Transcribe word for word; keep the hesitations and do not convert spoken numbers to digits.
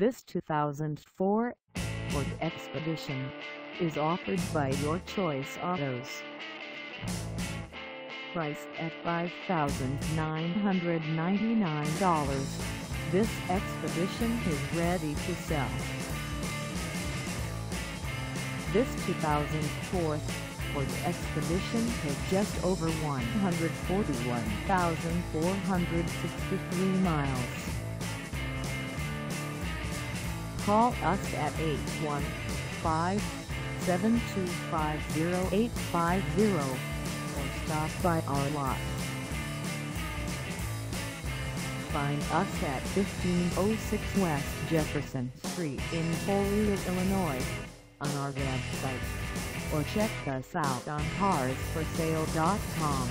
This two thousand four Ford Expedition is offered by Your Choice Autos. Priced at five thousand nine hundred ninety-nine dollars, this Expedition is ready to sell. This two thousand four Ford Expedition has just over one hundred forty-one thousand four hundred sixty-three miles. Call us at eight one five, seven two five, zero eight five zero or stop by our lot. Find us at fifteen oh six West Jefferson Street in Joliet, Illinois, on our website, or check us out on cars for sale dot com.